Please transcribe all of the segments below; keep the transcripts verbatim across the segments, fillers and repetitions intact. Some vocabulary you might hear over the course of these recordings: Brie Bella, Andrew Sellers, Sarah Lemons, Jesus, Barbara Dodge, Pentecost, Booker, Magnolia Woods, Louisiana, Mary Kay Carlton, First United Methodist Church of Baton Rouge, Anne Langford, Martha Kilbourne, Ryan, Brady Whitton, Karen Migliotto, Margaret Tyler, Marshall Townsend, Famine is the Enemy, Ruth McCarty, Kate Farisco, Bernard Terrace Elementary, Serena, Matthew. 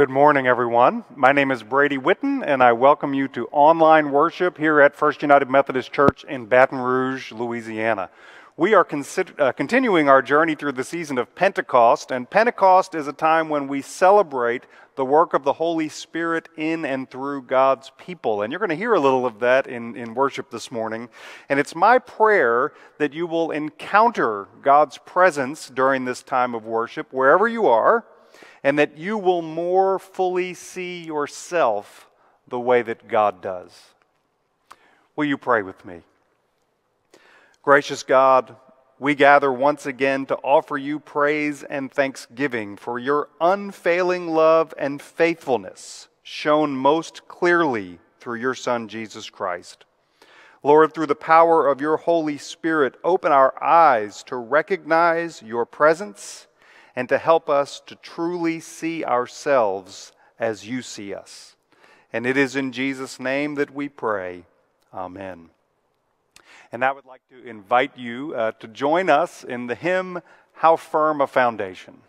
Good morning, everyone. My name is Brady Whitton, and I welcome you to online worship here at First United Methodist Church in Baton Rouge, Louisiana. We are consider, uh, continuing our journey through the season of Pentecost, and Pentecost is a time when we celebrate the work of the Holy Spirit in and through God's people. And you're going to hear a little of that in, in worship this morning. And it's my prayer that you will encounter God's presence during this time of worship, wherever you are, and that you will more fully see yourself the way that God does. Will you pray with me? Gracious God, we gather once again to offer you praise and thanksgiving for your unfailing love and faithfulness shown most clearly through your Son, Jesus Christ. Lord, through the power of your Holy Spirit, open our eyes to recognize your presence and to help us to truly see ourselves as you see us. And it is in Jesus' name that we pray. Amen. And I would like to invite you uh, to join us in the hymn, How Firm a Foundation.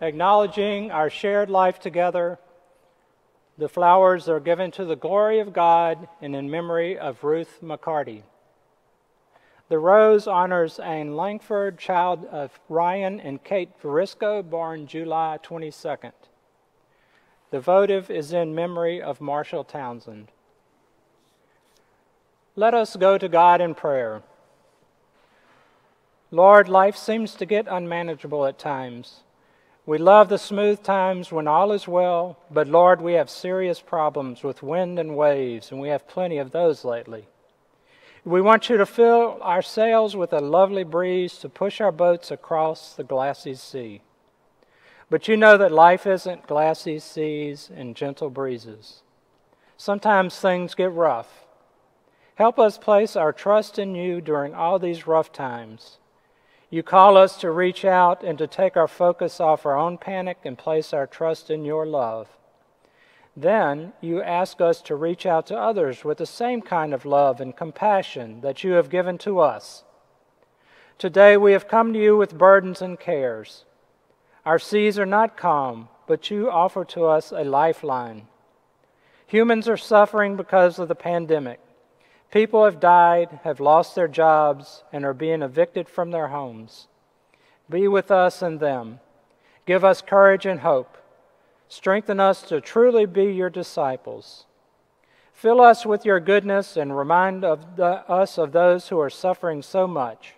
Acknowledging our shared life together, the flowers are given to the glory of God and in memory of Ruth McCarty. The rose honors Anne Langford, child of Ryan and Kate Farisco, born July twenty-second. The votive is in memory of Marshall Townsend. Let us go to God in prayer. Lord, life seems to get unmanageable at times. We love the smooth times when all is well, but Lord, we have serious problems with wind and waves, and we have plenty of those lately. We want you to fill our sails with a lovely breeze to push our boats across the glassy sea. But you know that life isn't glassy seas and gentle breezes. Sometimes things get rough. Help us place our trust in you during all these rough times. You call us to reach out and to take our focus off our own panic and place our trust in your love. Then you ask us to reach out to others with the same kind of love and compassion that you have given to us. Today we have come to you with burdens and cares. Our seas are not calm, but you offer to us a lifeline. Humans are suffering because of the pandemic. People have died, have lost their jobs, and are being evicted from their homes. Be with us and them. Give us courage and hope. Strengthen us to truly be your disciples. Fill us with your goodness and remind of the, us of those who are suffering so much.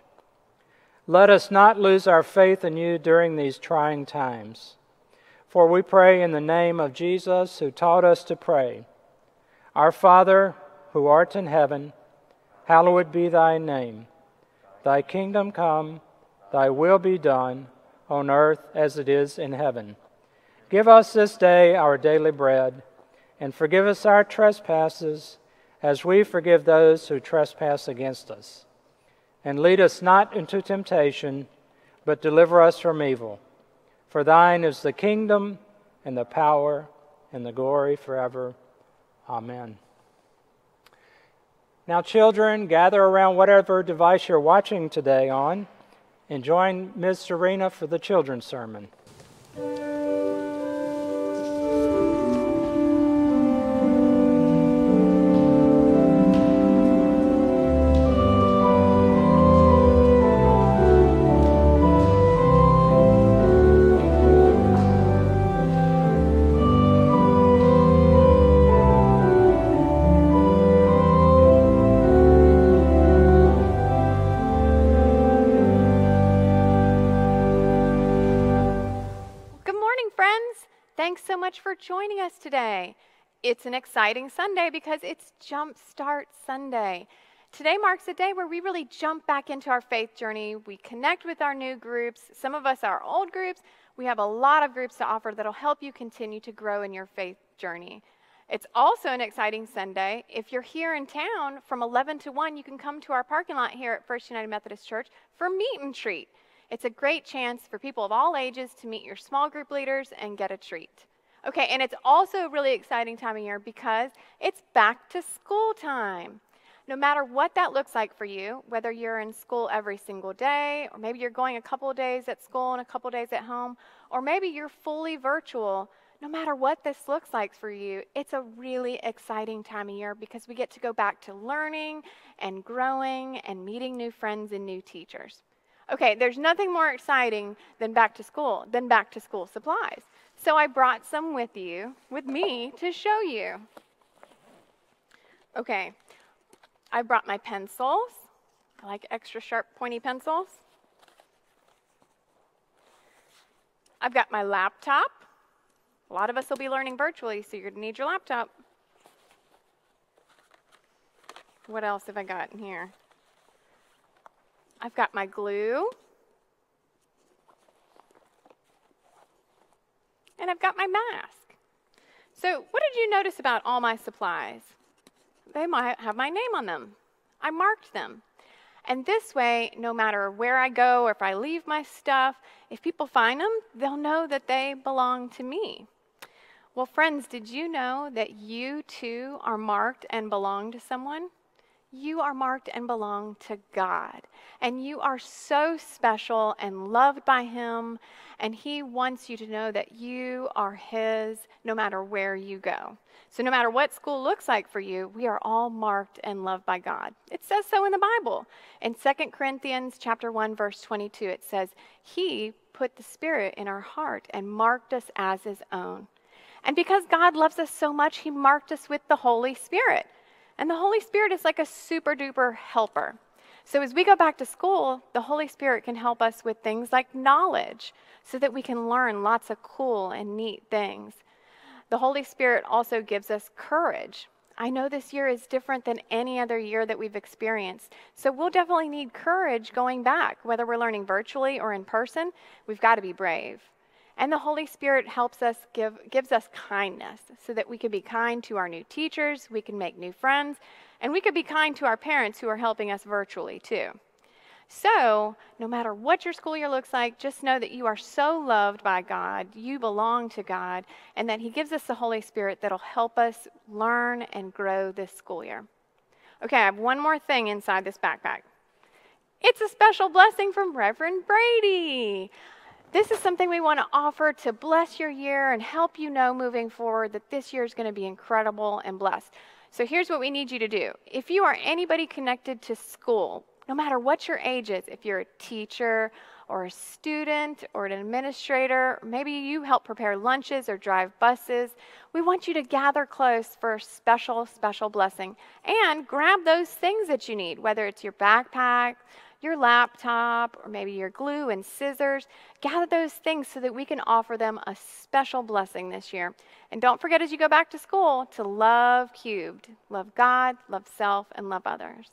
Let us not lose our faith in you during these trying times. For we pray in the name of Jesus, who taught us to pray. Our Father, who art in heaven, hallowed be thy name. Thy kingdom come, thy will be done, on earth as it is in heaven. Give us this day our daily bread, and forgive us our trespasses, as we forgive those who trespass against us. And lead us not into temptation, but deliver us from evil. For thine is the kingdom, and the power, and the glory forever. Amen. Now, children, gather around whatever device you're watching today on, and join Miz Serena for the children's sermon. For joining us today. It's an exciting Sunday because it's Jumpstart Sunday. Today marks a day where we really jump back into our faith journey. We connect with our new groups. Some of us are old groups. We have a lot of groups to offer that'll help you continue to grow in your faith journey. It's also an exciting Sunday. If you're here in town from eleven to one, you can come to our parking lot here at First United Methodist Church for meet and treat. It's a great chance for people of all ages to meet your small group leaders and get a treat. Okay, and it's also a really exciting time of year because it's back to school time. No matter what that looks like for you, whether you're in school every single day, or maybe you're going a couple of days at school and a couple of days at home, or maybe you're fully virtual, no matter what this looks like for you, it's a really exciting time of year because we get to go back to learning and growing and meeting new friends and new teachers. Okay, there's nothing more exciting than back to school, than back to school supplies. So I brought some with you, with me, to show you. Okay, I brought my pencils. I like extra sharp, pointy pencils. I've got my laptop. A lot of us will be learning virtually, so you're gonna need your laptop. What else have I got in here? I've got my glue. And I've got my mask. So what did you notice about all my supplies? They might have my name on them. I marked them. And this way, no matter where I go or if I leave my stuff, if people find them, they'll know that they belong to me. Well, friends, did you know that you too are marked and belong to someone? You are marked and belong to God, and you are so special and loved by Him, and He wants you to know that you are His no matter where you go. So no matter what school looks like for you, we are all marked and loved by God. It says so in the Bible. In Second Corinthians chapter one, verse twenty-two, it says, He put the Spirit in our heart and marked us as His own. And because God loves us so much, He marked us with the Holy Spirit. And the Holy Spirit is like a super duper helper. So as we go back to school, the Holy Spirit can help us with things like knowledge so that we can learn lots of cool and neat things. The Holy Spirit also gives us courage. I know this year is different than any other year that we've experienced. So we'll definitely need courage going back, whether we're learning virtually or in person. We've got to be brave. And the Holy Spirit helps us, give, gives us kindness so that we can be kind to our new teachers, we can make new friends, and we can be kind to our parents who are helping us virtually too. So no matter what your school year looks like, just know that you are so loved by God, you belong to God, and that he gives us the Holy Spirit that'll help us learn and grow this school year. Okay, I have one more thing inside this backpack. It's a special blessing from Reverend Brady. This is something we want to offer to bless your year and help you know moving forward that this year is going to be incredible and blessed. So here's what we need you to do. If you are anybody connected to school, no matter what your age is, if you're a teacher or a student or an administrator, maybe you help prepare lunches or drive buses, we want you to gather close for a special, special blessing. And grab those things that you need, whether it's your backpack, your laptop, or maybe your glue and scissors. Gather those things so that we can offer them a special blessing this year. And don't forget as you go back to school to love cubed. Love God, love self, and love others.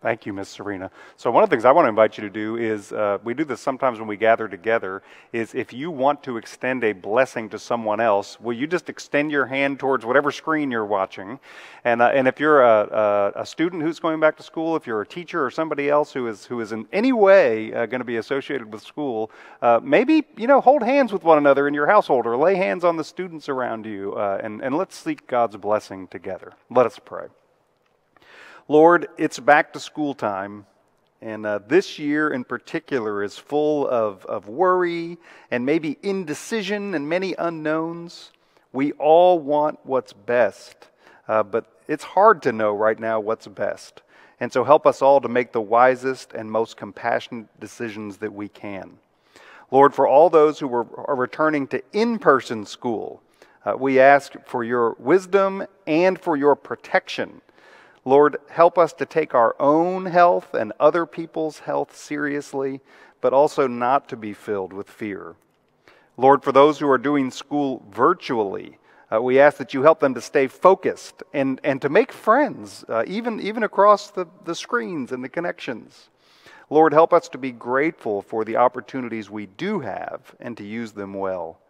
Thank you, Miz Serena. So one of the things I want to invite you to do is, uh, we do this sometimes when we gather together, is if you want to extend a blessing to someone else, will you just extend your hand towards whatever screen you're watching? And, uh, and if you're a, a, a student who's going back to school, if you're a teacher or somebody else who is, who is in any way uh, going to be associated with school, uh, maybe, you know, hold hands with one another in your household or lay hands on the students around you, uh, and, and let's seek God's blessing together. Let us pray. Lord, it's back to school time, and uh, this year in particular is full of, of worry and maybe indecision and many unknowns. We all want what's best, uh, but it's hard to know right now what's best. And so help us all to make the wisest and most compassionate decisions that we can. Lord, for all those who are, are returning to in-person school, uh, we ask for your wisdom and for your protection. Lord, help us to take our own health and other people's health seriously, but also not to be filled with fear. Lord, for those who are doing school virtually, uh, we ask that you help them to stay focused and, and to make friends, uh, even, even across the, the screens and the connections. Lord, help us to be grateful for the opportunities we do have and to use them well.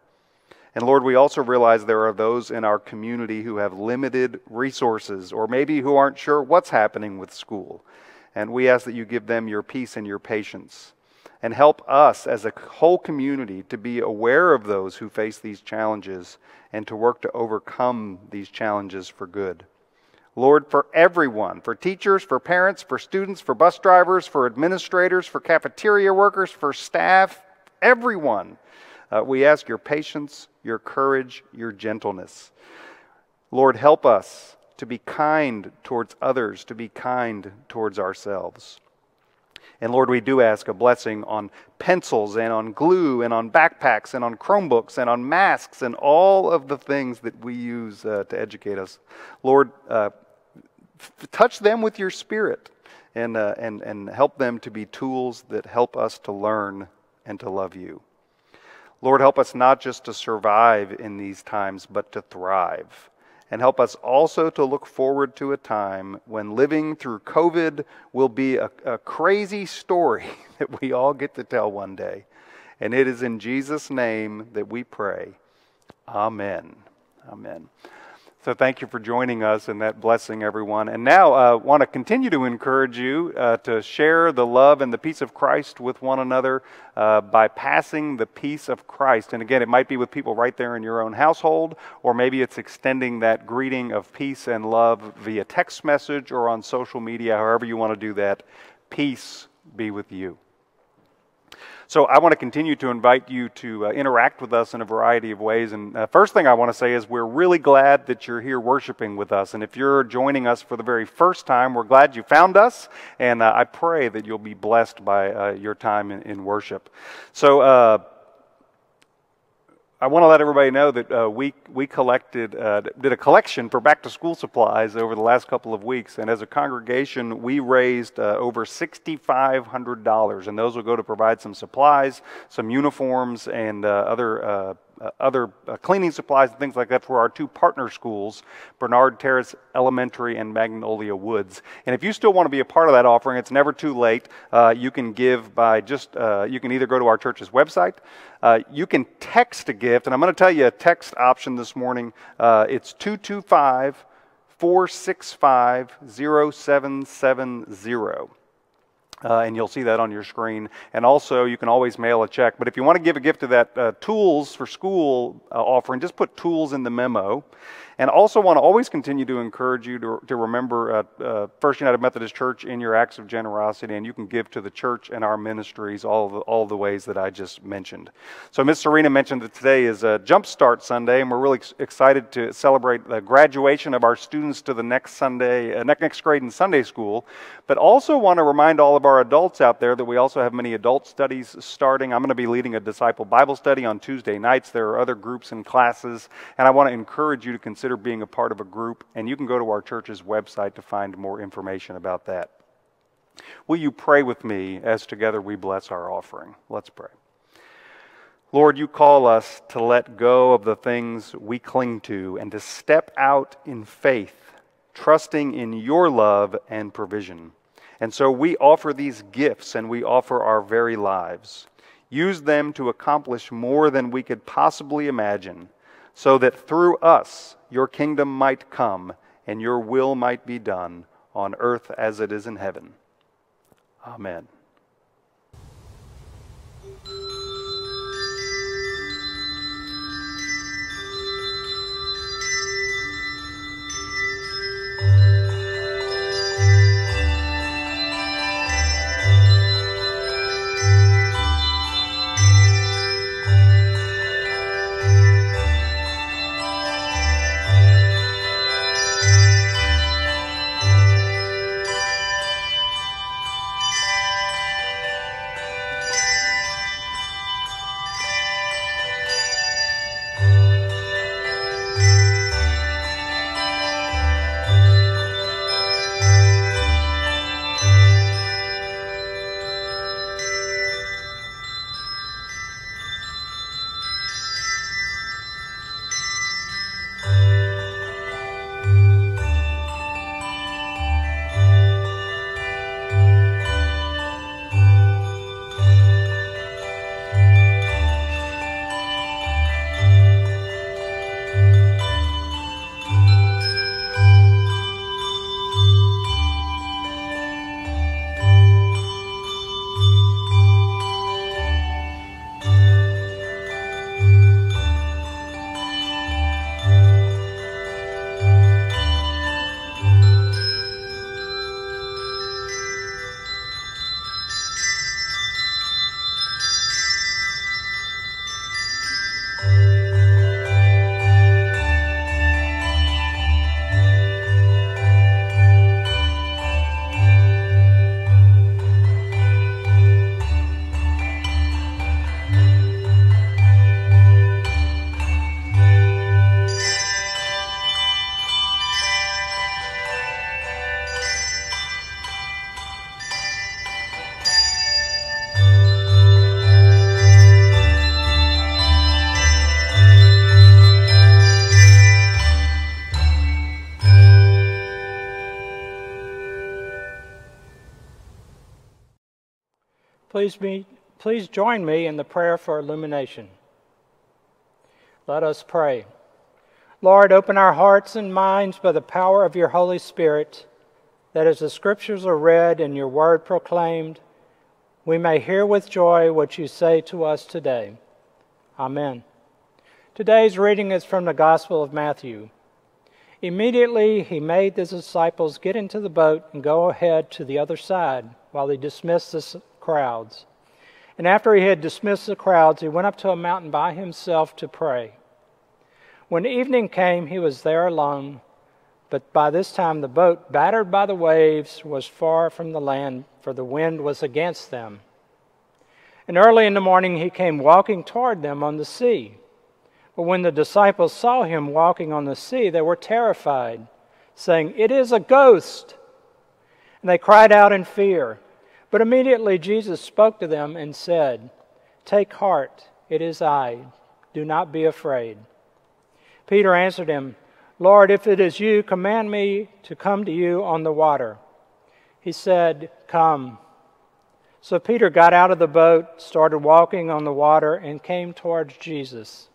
And Lord, we also realize there are those in our community who have limited resources or maybe who aren't sure what's happening with school. And we ask that you give them your peace and your patience. And help us as a whole community to be aware of those who face these challenges and to work to overcome these challenges for good. Lord, for everyone, for teachers, for parents, for students, for bus drivers, for administrators, for cafeteria workers, for staff, everyone, Uh, we ask your patience, your courage, your gentleness. Lord, help us to be kind towards others, to be kind towards ourselves. And Lord, we do ask a blessing on pencils and on glue and on backpacks and on Chromebooks and on masks and all of the things that we use uh, to educate us. Lord, uh, f- touch them with your spirit and, uh, and, and help them to be tools that help us to learn and to love you. Lord, help us not just to survive in these times, but to thrive. And help us also to look forward to a time when living through COVID will be a, a crazy story that we all get to tell one day. And it is in Jesus' name that we pray. Amen. Amen. So thank you for joining us in that blessing, everyone. And now I uh, want to continue to encourage you uh, to share the love and the peace of Christ with one another uh, by passing the peace of Christ. And again, it might be with people right there in your own household, or maybe it's extending that greeting of peace and love via text message or on social media, however you want to do that. Peace be with you. So I want to continue to invite you to uh, interact with us in a variety of ways. And uh, first thing I want to say is we're really glad that you're here worshiping with us. And if you're joining us for the very first time, we're glad you found us. And uh, I pray that you'll be blessed by uh, your time in, in worship. So uh, I want to let everybody know that uh, we, we collected, uh, did a collection for back-to-school supplies over the last couple of weeks. And as a congregation, we raised uh, over six thousand five hundred dollars. And those will go to provide some supplies, some uniforms, and uh, other uh, Uh, other uh, cleaning supplies and things like that for our two partner schools, Bernard Terrace Elementary and Magnolia Woods. And if you still want to be a part of that offering, it's never too late. Uh, you can give by just, uh, you can either go to our church's website, uh, you can text a gift, and I'm going to tell you a text option this morning. Uh, it's two two five, four six five, zero seven seven zero. Uh, and you'll see that on your screen. And also, you can always mail a check. But if you want to give a gift to that uh, Tools for School uh, offering, just put tools in the memo. And also want to always continue to encourage you to, to remember uh, uh, First United Methodist Church in your acts of generosity. And you can give to the church and our ministries all the, all the ways that I just mentioned. So Miss Serena mentioned that today is uh, Jumpstart Sunday, and we're really ex excited to celebrate the graduation of our students to the next Sunday, uh, next grade in Sunday school. But also want to remind all of our adults out there that we also have many adult studies starting. I'm going to be leading a disciple Bible study on Tuesday nights. There are other groups and classes, and I want to encourage you to consider Consider being a part of a group, and you can go to our church's website to find more information about that. Will you pray with me as together we bless our offering? Let's pray. Lord, you call us to let go of the things we cling to and to step out in faith, trusting in your love and provision. And so we offer these gifts, and we offer our very lives. Use them to accomplish more than we could possibly imagine, so that through us your kingdom might come and your will might be done on earth as it is in heaven. Amen. Please, be, please join me in the prayer for illumination. Let us pray. Lord, open our hearts and minds by the power of your Holy Spirit, that as the Scriptures are read and your word proclaimed, we may hear with joy what you say to us today. Amen. Today's reading is from the Gospel of Matthew. Immediately he made the disciples get into the boat and go ahead to the other side while he dismissed the crowds. And after he had dismissed the crowds, he went up to a mountain by himself to pray. When evening came, he was there alone, but by this time the boat, battered by the waves, was far from the land, for the wind was against them. And early in the morning he came walking toward them on the sea. But when the disciples saw him walking on the sea, they were terrified, saying, "It is a ghost!" And they cried out in fear. But immediately Jesus spoke to them and said, "Take heart, it is I. Do not be afraid." Peter answered him, "Lord, if it is you, command me to come to you on the water." He said, "Come." So Peter got out of the boat, started walking on the water, and came towards Jesus.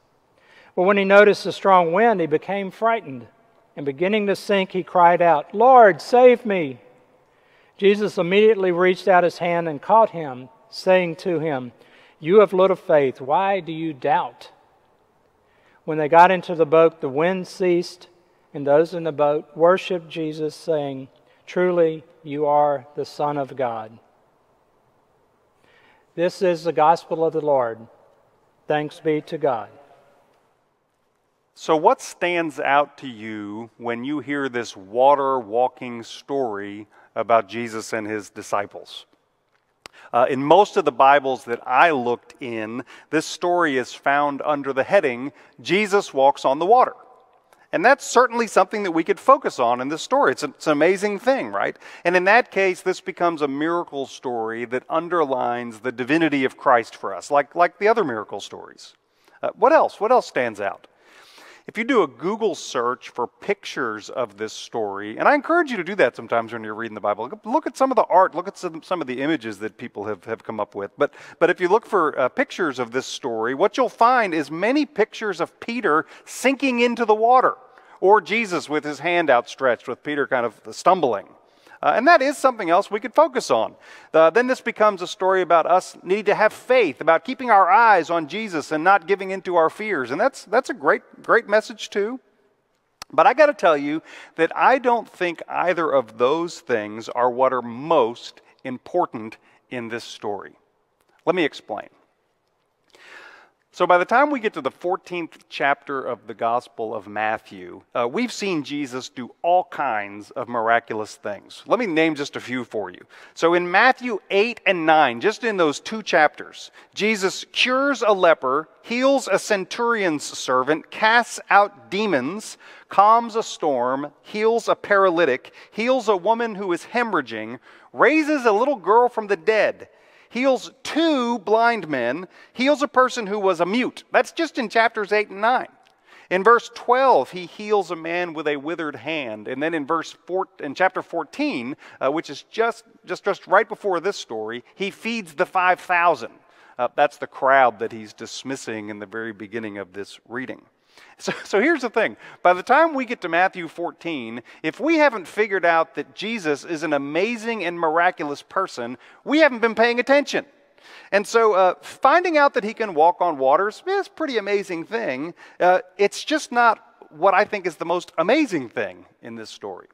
But when he noticed the strong wind, he became frightened, and beginning to sink, he cried out, "Lord, save me!" Jesus immediately reached out his hand and caught him, saying to him, "You have little faith, why do you doubt?" When they got into the boat, the wind ceased, and those in the boat worshiped Jesus, saying, "Truly, you are the Son of God." This is the gospel of the Lord. Thanks be to God. So what stands out to you when you hear this water-walking story about Jesus and his disciples? Uh, in most of the Bibles that I looked in, this story is found under the heading, Jesus Walks on the Water. And that's certainly something that we could focus on in this story. It's, a, it's an amazing thing, right? And in that case, this becomes a miracle story that underlines the divinity of Christ for us, like, like the other miracle stories. Uh, what else? What else stands out? If you do a Google search for pictures of this story, and I encourage you to do that sometimes when you're reading the Bible, look at some of the art, look at some, some of the images that people have, have come up with. But, but if you look for uh, pictures of this story, what you'll find is many pictures of Peter sinking into the water, or Jesus with his hand outstretched, with Peter kind of stumbling. Uh, and that is something else we could focus on. Uh, then this becomes a story about us needing to have faith, about keeping our eyes on Jesus and not giving in to our fears. And that's, that's a great, great message too. But I got to tell you that I don't think either of those things are what are most important in this story. Let me explain. So by the time we get to the fourteenth chapter of the Gospel of Matthew, uh, we've seen Jesus do all kinds of miraculous things. Let me name just a few for you. So in Matthew eight and nine, just in those two chapters, Jesus cures a leper, heals a centurion's servant, casts out demons, calms a storm, heals a paralytic, heals a woman who is hemorrhaging, raises a little girl from the dead, heals two blind men, heals a person who was a mute. That's just in chapters eight and nine. In verse twelve, he heals a man with a withered hand. And then in verse four, in chapter fourteen, uh, which is just, just, just right before this story, he feeds the five thousand. Uh, that's the crowd that he's dismissing in the very beginning of this reading. So, so here's the thing. By the time we get to Matthew fourteen, if we haven't figured out that Jesus is an amazing and miraculous person, we haven't been paying attention. And so uh, finding out that he can walk on water is a pretty amazing thing. Uh, it's just not what I think is the most amazing thing in this story.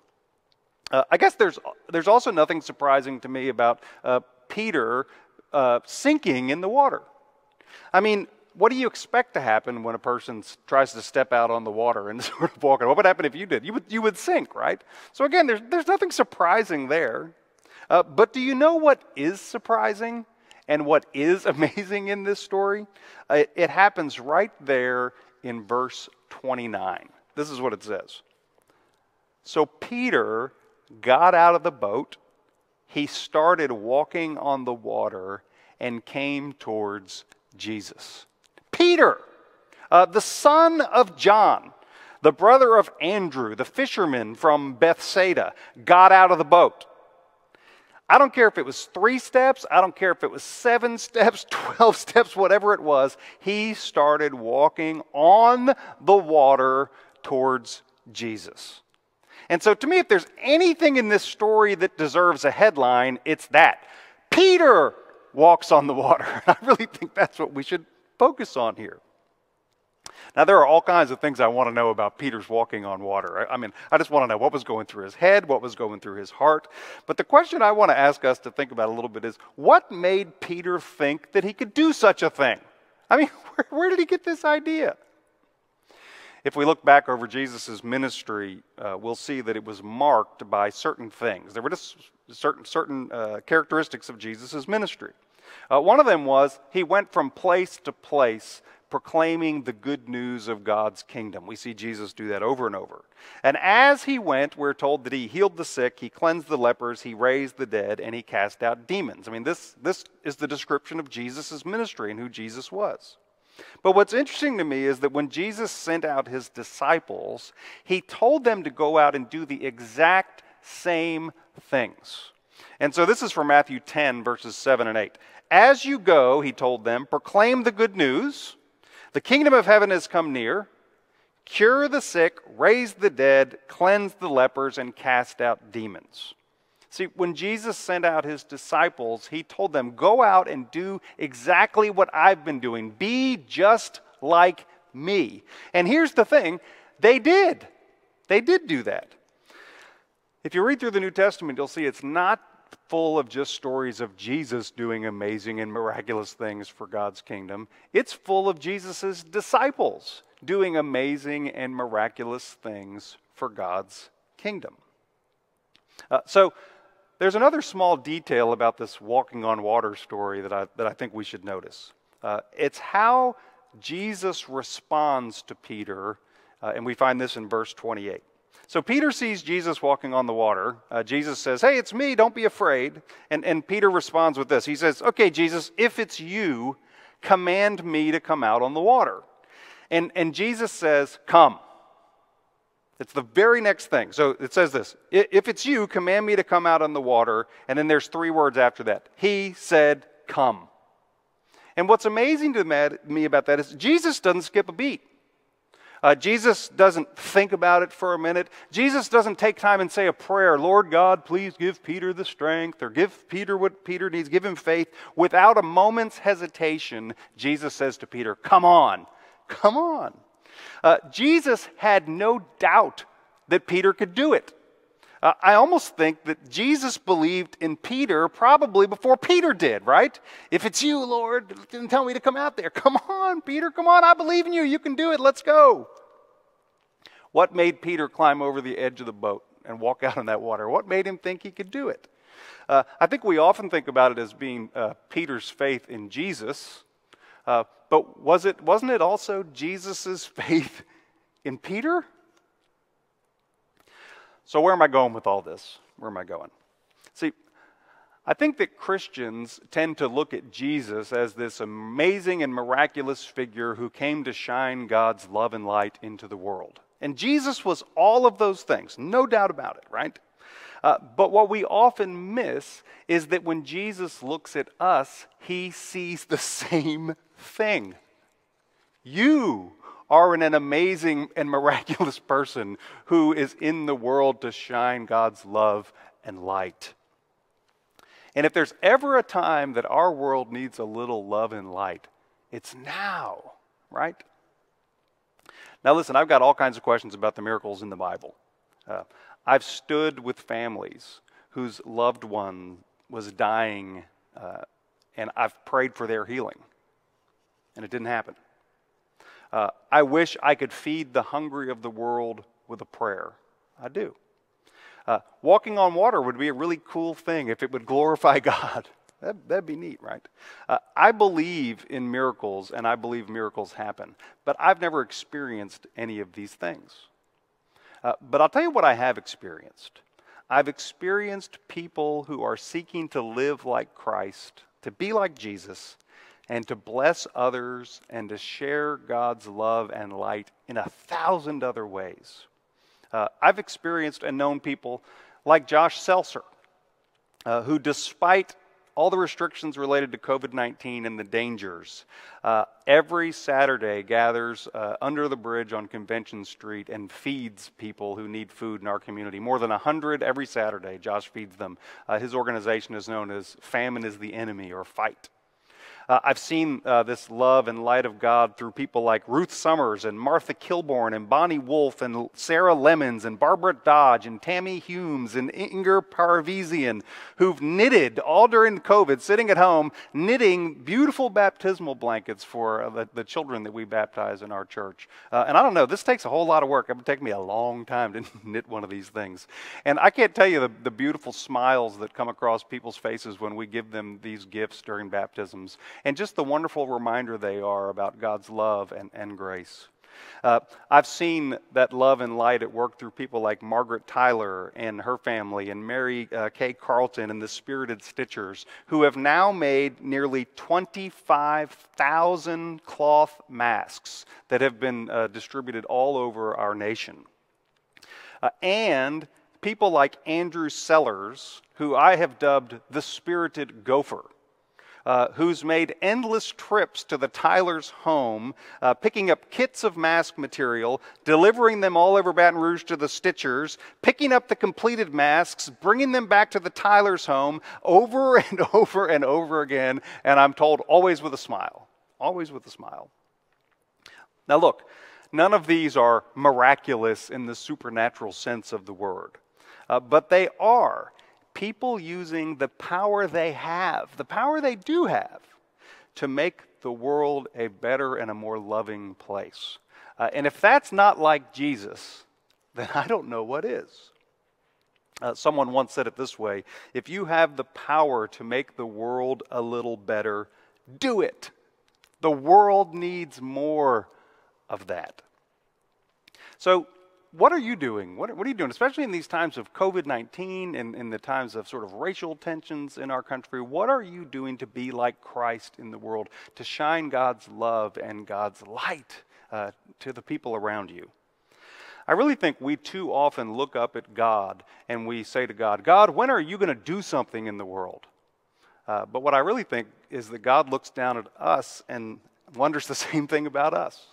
Uh, I guess there's, there's also nothing surprising to me about uh, Peter uh, sinking in the water. I mean, what do you expect to happen when a person tries to step out on the water and sort of walk? What would happen if you did? You would, you would sink, right? So again, there's, there's nothing surprising there. Uh, but do you know what is surprising and what is amazing in this story? Uh, it, it happens right there in verse twenty-nine. This is what it says. So Peter got out of the boat. He started walking on the water and came towards Jesus. Peter, uh, the son of John, the brother of Andrew, the fisherman from Bethsaida, got out of the boat. I don't care if it was three steps, I don't care if it was seven steps, twelve steps, whatever it was, he started walking on the water towards Jesus. And so to me, if there's anything in this story that deserves a headline, it's that. Peter walks on the water. I really think that's what we should focus on here. Now, there are all kinds of things I want to know about Peter's walking on water. I mean, I just want to know what was going through his head, what was going through his heart. But the question I want to ask us to think about a little bit is, what made Peter think that he could do such a thing? I mean, where, where did he get this idea? If we look back over Jesus' ministry, uh, we'll see that it was marked by certain things. There were just certain, certain uh, characteristics of Jesus' ministry. Uh, one of them was he went from place to place proclaiming the good news of God's kingdom. We see Jesus do that over and over. And as he went, we're told that he healed the sick, he cleansed the lepers, he raised the dead, and he cast out demons. I mean, this, this is the description of Jesus' ministry and who Jesus was. But what's interesting to me is that when Jesus sent out his disciples, he told them to go out and do the exact same things. And so this is from Matthew ten, verses seven and eight. As you go, he told them, proclaim the good news, the kingdom of heaven has come near, cure the sick, raise the dead, cleanse the lepers, and cast out demons. See, when Jesus sent out his disciples, he told them, go out and do exactly what I've been doing. Be just like me. And here's the thing, they did. They did do that. If you read through the New Testament, you'll see it's not full of just stories of Jesus doing amazing and miraculous things for God's kingdom. It's full of Jesus's disciples doing amazing and miraculous things for God's kingdom. Uh, so there's another small detail about this walking on water story that I, that I think we should notice. Uh, it's how Jesus responds to Peter, uh, and we find this in verse twenty-eight. So Peter sees Jesus walking on the water. Uh, Jesus says, hey, it's me, don't be afraid. And, and Peter responds with this. He says, okay, Jesus, if it's you, command me to come out on the water. And, and Jesus says, come. It's the very next thing. So it says this, if it's you, command me to come out on the water. And then there's three words after that. He said, come. And what's amazing to me about that is Jesus doesn't skip a beat. Uh, Jesus doesn't think about it for a minute. Jesus doesn't take time and say a prayer, Lord God, please give Peter the strength, or give Peter what Peter needs, give him faith. Without a moment's hesitation, Jesus says to Peter, come on, come on. Uh, Jesus had no doubt that Peter could do it. Uh, I almost think that Jesus believed in Peter probably before Peter did, right? If it's you, Lord, then tell me to come out there. Come on, Peter, come on, I believe in you. You can do it. Let's go. What made Peter climb over the edge of the boat and walk out on that water? What made him think he could do it? Uh, I think we often think about it as being uh, Peter's faith in Jesus, uh, but was it, wasn't it also Jesus's faith in Peter? So where am I going with all this? Where am I going? See, I think that Christians tend to look at Jesus as this amazing and miraculous figure who came to shine God's love and light into the world. And Jesus was all of those things, no doubt about it, right? Uh, but what we often miss is that when Jesus looks at us, he sees the same thing. You are an amazing and miraculous person who is in the world to shine God's love and light. And if there's ever a time that our world needs a little love and light, it's now, right? Now listen, I've got all kinds of questions about the miracles in the Bible. Uh, I've stood with families whose loved one was dying, uh, and I've prayed for their healing, and it didn't happen. Uh, I wish I could feed the hungry of the world with a prayer. I do. Uh, walking on water would be a really cool thing if it would glorify God. that, that'd be neat, right? Uh, I believe in miracles, and I believe miracles happen. But I've never experienced any of these things. Uh, but I'll tell you what I have experienced. I've experienced people who are seeking to live like Christ, to be like Jesus, and to bless others, and to share God's love and light in a thousand other ways. Uh, I've experienced and known people like Josh Seltzer, uh, who despite all the restrictions related to COVID nineteen and the dangers, uh, every Saturday gathers uh, under the bridge on Convention Street and feeds people who need food in our community. More than a hundred every Saturday, Josh feeds them. Uh, his organization is known as Famine is the Enemy, or FIGHT. Uh, I've seen uh, this love and light of God through people like Ruth Summers and Martha Kilbourne and Bonnie Wolfe and Sarah Lemons and Barbara Dodge and Tammy Humes and Inger Parvizian, who've knitted all during COVID, sitting at home, knitting beautiful baptismal blankets for uh, the, the children that we baptize in our church. Uh, and I don't know, this takes a whole lot of work. It would take me a long time to knit one of these things. And I can't tell you the, the beautiful smiles that come across people's faces when we give them these gifts during baptisms. And just the wonderful reminder they are about God's love and, and grace. Uh, I've seen that love and light at work through people like Margaret Tyler and her family and Mary uh, Kay Carlton and the Spirited Stitchers, who have now made nearly twenty-five thousand cloth masks that have been uh, distributed all over our nation. Uh, and people like Andrew Sellers, who I have dubbed the Spirited Gopher, uh, who's made endless trips to the Tyler's home, uh, picking up kits of mask material, delivering them all over Baton Rouge to the stitchers, picking up the completed masks, bringing them back to the Tyler's home over and over and over again, and I'm told always with a smile, always with a smile. Now look, none of these are miraculous in the supernatural sense of the word, uh, but they are people using the power they have, the power they do have, to make the world a better and a more loving place. Uh, and if that's not like Jesus, then I don't know what is. Uh, someone once said it this way: if you have the power to make the world a little better, do it. The world needs more of that. So what are you doing? What, what are you doing, especially in these times of COVID nineteen and in the times of sort of racial tensions in our country? What are you doing to be like Christ in the world, to shine God's love and God's light uh, to the people around you? I really think we too often look up at God and we say to God, God, when are you going to do something in the world? Uh, but what I really think is that God looks down at us and wonders the same thing about us.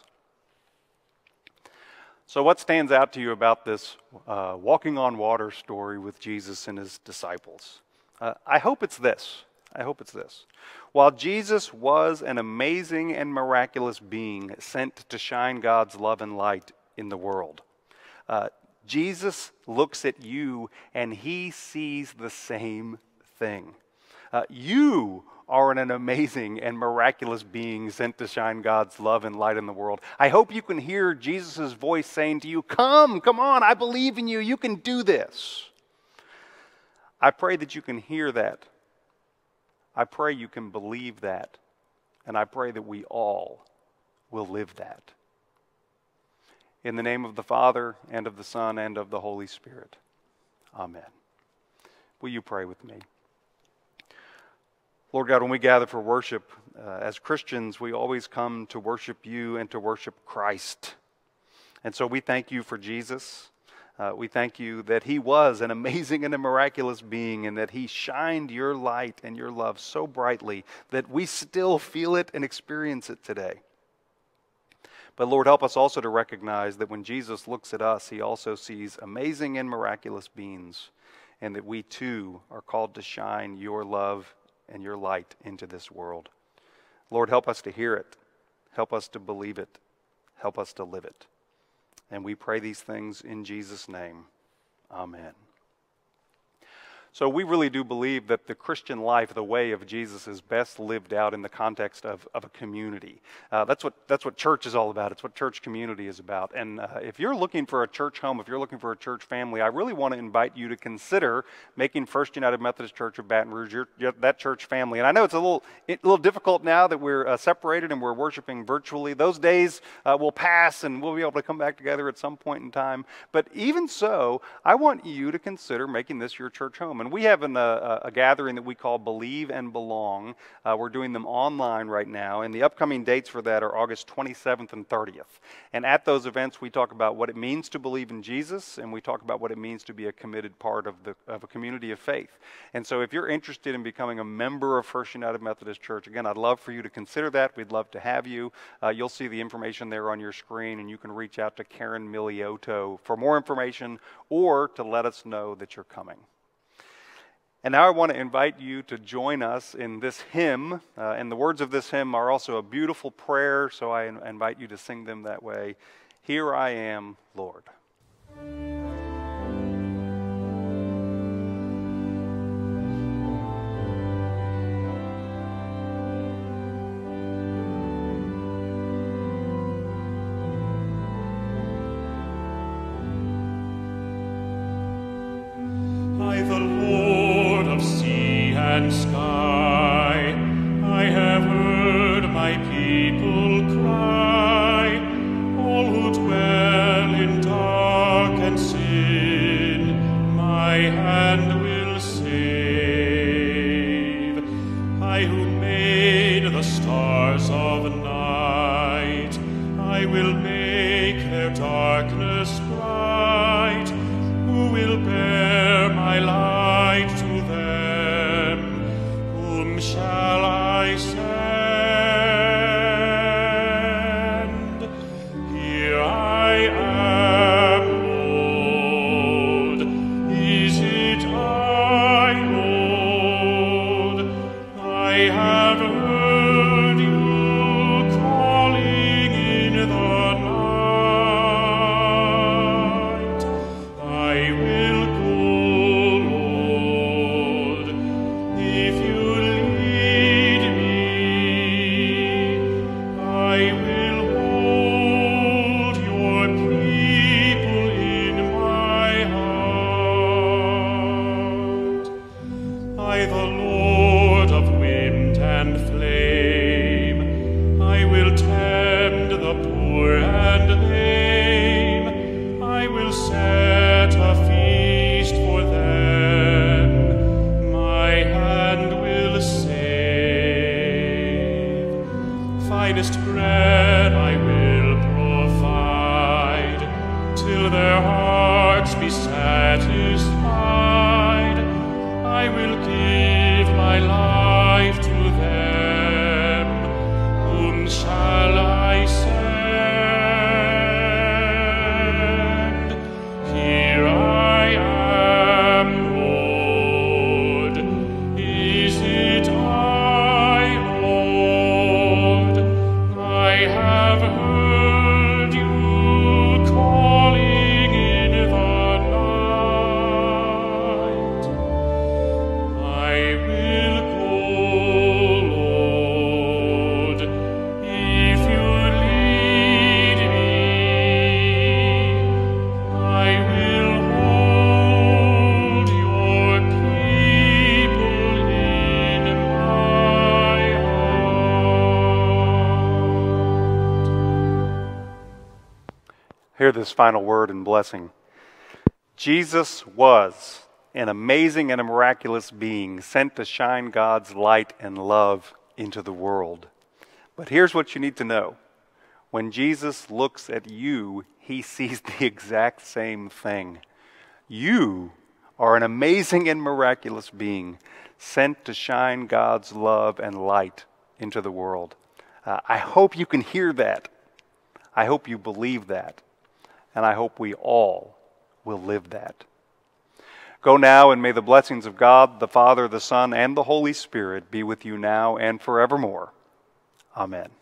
So what stands out to you about this uh, walking on water story with Jesus and his disciples? Uh, I hope it's this. I hope it's this. While Jesus was an amazing and miraculous being sent to shine God's love and light in the world, Uh, Jesus looks at you and he sees the same thing. Uh, you are an amazing and miraculous being sent to shine God's love and light in the world. I hope you can hear Jesus' voice saying to you, come, come on, I believe in you, you can do this. I pray that you can hear that. I pray you can believe that. And I pray that we all will live that. In the name of the Father, and of the Son, and of the Holy Spirit. Amen. Will you pray with me? Lord God, when we gather for worship, uh, as Christians, we always come to worship you and to worship Christ. And so we thank you for Jesus. Uh, we thank you that he was an amazing and a miraculous being, and that he shined your light and your love so brightly that we still feel it and experience it today. But Lord, help us also to recognize that when Jesus looks at us, he also sees amazing and miraculous beings, and that we too are called to shine your love and your light into this world. Lord, help us to hear it. Help us to believe it. Help us to live it. And we pray these things in Jesus' name. Amen. So we really do believe that the Christian life, the way of Jesus, is best lived out in the context of, of a community. Uh, that's what that's what church is all about. It's what church community is about. And uh, if you're looking for a church home, if you're looking for a church family, I really want to invite you to consider making First United Methodist Church of Baton Rouge your, your, that church family. And I know it's a little it, a little difficult now that we're uh, separated and we're worshiping virtually. Those days uh, will pass, and we'll be able to come back together at some point in time. But even so, I want you to consider making this your church home. And we have an, uh, a gathering that we call Believe and Belong. Uh, we're doing them online right now, and the upcoming dates for that are August twenty-seventh and thirtieth. And at those events, we talk about what it means to believe in Jesus, and we talk about what it means to be a committed part of, the, of a community of faith. And so if you're interested in becoming a member of First United Methodist Church, again, I'd love for you to consider that. We'd love to have you. Uh, you'll see the information there on your screen, and you can reach out to Karen Migliotto for more information or to let us know that you're coming. And now I want to invite you to join us in this hymn, uh, and the words of this hymn are also a beautiful prayer, so I invite you to sing them that way. Here I am, Lord. Shall I Hear this final word and blessing. Jesus was an amazing and a miraculous being sent to shine God's light and love into the world. But here's what you need to know. When Jesus looks at you, he sees the exact same thing. You are an amazing and miraculous being sent to shine God's love and light into the world. Uh, I hope you can hear that. I hope you believe that. And I hope we all will live that. Go now, and may the blessings of God, the Father, the Son, and the Holy Spirit be with you now and forevermore. Amen.